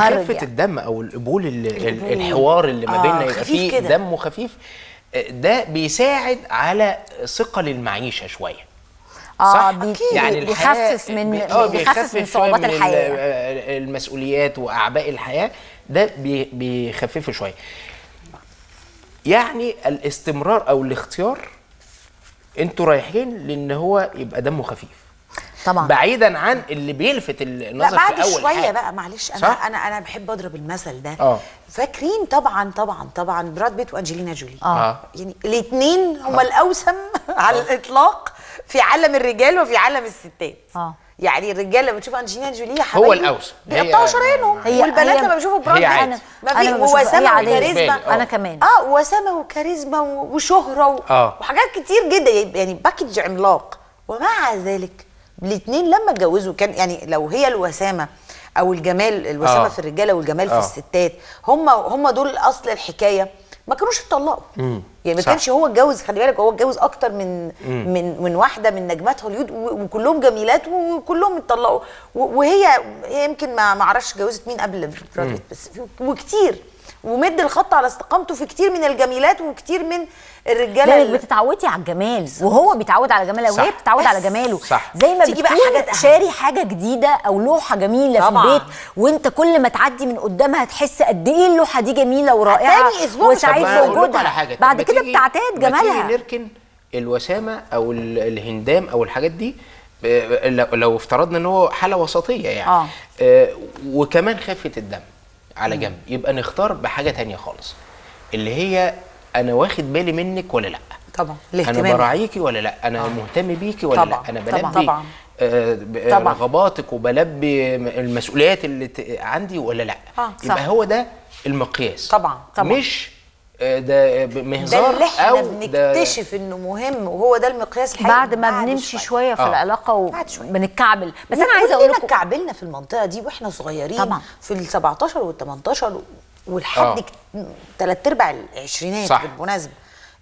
خفة يعني. الدم او القبول الحوار اللي ما بيننا يبقى فيه دم خفيف ده بيساعد على ثقل المعيشه شويه. صح أكيد. يعني بيخفف من صعوبات الحياه المسؤوليات واعباء الحياه ده بيخففه شويه. يعني الاستمرار او الاختيار انتوا رايحين لان هو يبقى دمه خفيف طبعا بعيدا عن اللي بيلفت النظر في اول شويه حاجة. بقى معلش انا بحب اضرب المثل ده. فاكرين طبعا براد بيت وانجلينا جولي يعني الاثنين هما الاوسم على الاطلاق في عالم الرجال وفي عالم الستات. يعني الرجاله لما بتشوف انجلينا جولي هو الاوسم بيقطعوا شرايينهم، والبنات لما بيشوفوا براد بيت ما في وسامه وكاريزما. انا كمان وسامه وكاريزما وشهره وحاجات كتير جدا، يعني باكج عملاق. ومع ذلك الاثنين لما اتجوزوا كان يعني لو هي الوسامه او الجمال، الوسامه في الرجاله والجمال في الستات، هم دول اصل الحكايه، ما كانوش اتطلقوا. يعني ما كانش هو اتجوز، خلي بالك هو اتجوز اكتر من واحده من نجمات هوليوود وكلهم جميلات وكلهم اتطلقوا، وهي يمكن ما اعرفش اتجوزت مين قبل براد بيت بس، وكتير ومد الخط على استقامته في كتير من الجميلات وكتير من الرجاله. اللي بتتعودي على الجمال وهو بيتعود على جمالها وهي بتتعود على جماله. صح. زي ما بتشاري حاجه جديده او لوحه جميله طبعا في البيت، وانت كل ما تعدي من قدامها تحس قد ايه اللوحه دي جميله ورائعه وسعيد بوجودها. بعد كده بتعتاد جمالها. ما تيجي نركن الوسامه او الهندام او الحاجات دي، لو افترضنا ان هو حاله وسطيه يعني وكمان خفه الدم على جنب، يبقى نختار بحاجه ثانيه خالص، اللي هي انا واخد بالي منك ولا لا، طبعا انا براعيكي ولا لا، انا مهتم بيكي ولا لا، انا بلبي رغباتك وبلبي المسؤوليات اللي عندي ولا لا. يبقى هو ده المقياس. طبعا مش ده مهزار، او بنكتشف انه مهم وهو ده المقياس الحقيقي بعد ما بنمشي شويه في العلاقه وبنتكعبل. بس انا عايزه اقول لكم اتكعبلنا في المنطقه دي واحنا صغيرين في ال 17 وال 18 والحد ثلاث ارباع العشرينات بالمناسبه،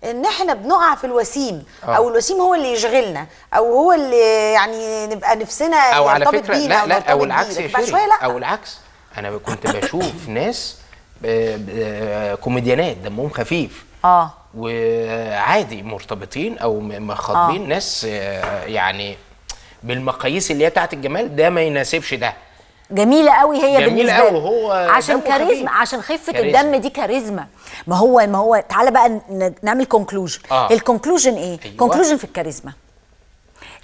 ان احنا بنقع في الوسيم او الوسيم هو اللي يشغلنا او هو اللي يعني نبقى نفسنا او على فكره لا او العكس يا شيري، او العكس. انا كنت بشوف ناس كوميديانات دمهم خفيف وعادي مرتبطين او مخاطبين ناس يعني بالمقاييس اللي هي بتاعت الجمال ده ما يناسبش ده، جميله قوي هي جميلة بالنسبه له عشان كاريزما، عشان خفه الدم دي كاريزما. ما هو تعالى بقى نعمل كونكلوجن. الكونكلوجن ايه؟ كونكلوجن في الكاريزما.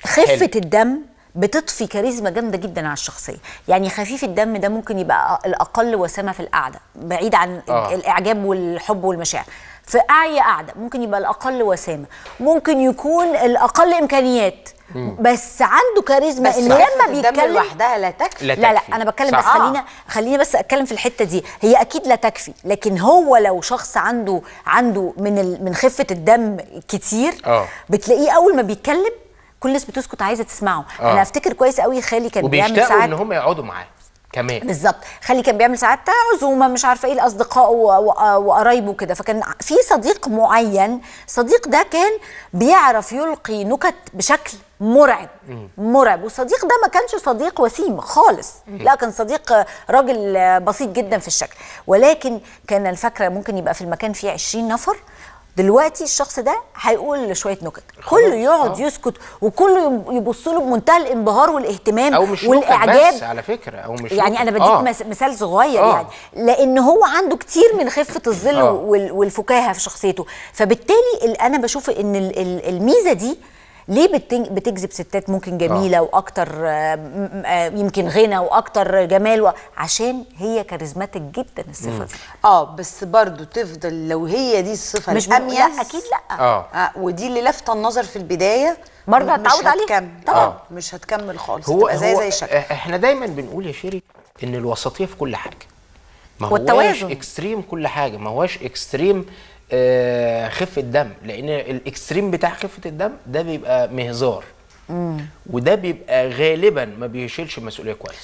خفه الدم بتطفي كاريزما جامده جدا على الشخصيه. يعني خفيف الدم ده ممكن يبقى الاقل وسامه في القعده، بعيد عن الاعجاب والحب والمشاعر. في اي قعده ممكن يبقى الاقل وسامه، ممكن يكون الاقل امكانيات، بس عنده كاريزما. بس ان لما بيتكلم لوحدها لا تكفي. لا انا بتكلم بس خليني بس اتكلم في الحته دي، هي اكيد لا تكفي، لكن هو لو شخص عنده من خفه الدم كتير بتلاقيه اول ما بيتكلم كل الناس بتسكت عايزه تسمعه. انا افتكر كويس قوي خالي كان بيعمل ساعات وبيشتاقوا ان هم يقعدوا معاه كمان. بالظبط، خالي كان بيعمل ساعات عزومه مش عارفه ايه لاصدقائه وقرايبه كده، فكان في صديق معين، الصديق ده كان بيعرف يلقي نكت بشكل مرعب، والصديق ده ما كانش صديق وسيم خالص، لا كان صديق راجل بسيط جدا في الشكل، ولكن كان الفكره ممكن يبقى في المكان فيه 20 نفر. دلوقتي الشخص ده هيقول شويه نكت، كله يقعد يسكت وكله يبص له بمنتهى الانبهار والاهتمام أو مش والاعجاب. بس على فكره او مش يعني انا بديك مثال صغير يعني، لان هو عنده كتير من خفه الظل والفكاهه في شخصيته، فبالتالي انا بشوف ان الميزه دي ليه بتجذب ستات ممكن جميله واكتر يمكن غنى واكتر جمال عشان هي كاريزماتيك جدا الصفه دي. بس برضو تفضل لو هي دي الصفه مش الاميز. لا اكيد لا. ودي اللي لافته النظر في البدايه برضه هتعود عليها طبعا. مش هتكمل خالص، هتبقى زي شكل. احنا دايما بنقول يا شيري ان الوسطيه في كل حاجه، ما هواش اكستريم كل حاجه، ما هواش اكستريم خفه الدم، لان الاكستريم بتاع خفه الدم ده بيبقى مهزار وده بيبقى غالبا ما بيشيلش مسؤوليه كويس.